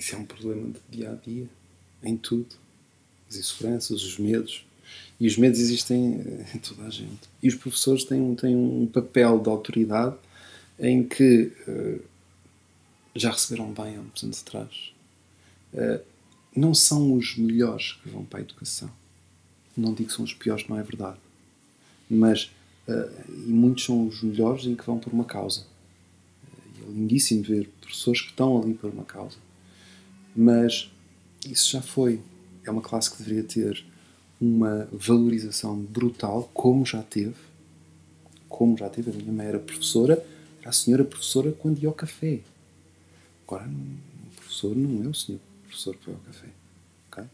Isso é um problema de dia a dia, em tudo. As inseguranças, os medos. E os medos existem em toda a gente. E os professores têm um papel de autoridade em que já receberam bem há muitos anos atrás. Não são os melhores que vão para a educação. Não digo que são os piores, não é verdade. Mas, e muitos são os melhores em que vão por uma causa. E é lindíssimo ver professores que estão ali por uma causa. Mas isso já foi. É uma classe que deveria ter uma valorização brutal, como já teve. Como já teve. A minha mãe era professora, era a senhora professora quando ia ao café. Agora, o professor não é o senhor professor que foi ao café. Okay?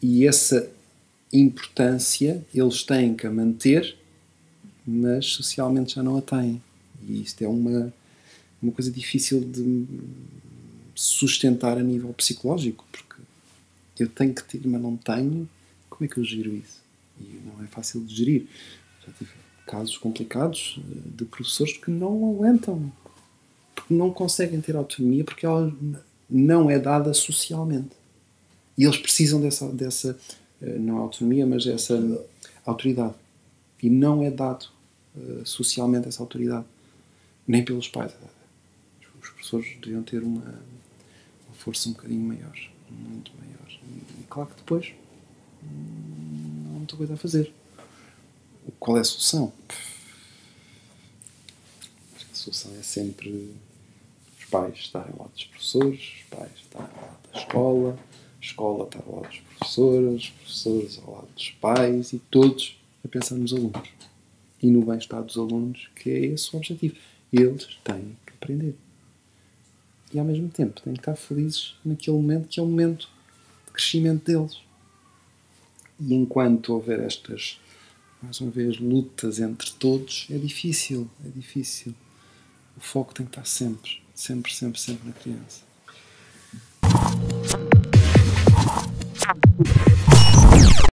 E essa importância eles têm que a manter, mas socialmente já não a têm. E isto é uma coisa difícil de sustentar a nível psicológico, porque eu tenho que ter, mas não tenho. Como é que eu giro isso? E não é fácil de gerir. Já tive casos complicados de professores que não aguentam, porque não conseguem ter autonomia, porque ela não é dada socialmente. E eles precisam dessa não autonomia, mas dessa autoridade. E não é dado socialmente essa autoridade. Nem pelos pais. Os professores deviam ter uma força um bocadinho maior. Muito maior. E claro que depois não há muita coisa a fazer. Qual é a solução? Acho que a solução é sempre os pais estarem lá dos professores, os pais estarem lá da escola, a escola estar ao lado dos professores, os professores ao lado dos pais e todos a pensar nos alunos. E no bem-estar dos alunos, que é esse o objetivo. Eles têm que aprender. E ao mesmo tempo têm que estar felizes naquele momento, que é o momento de crescimento deles. E enquanto houver estas, mais uma vez, lutas entre todos, é difícil, é difícil. O foco tem que estar sempre, sempre, sempre, sempre na criança.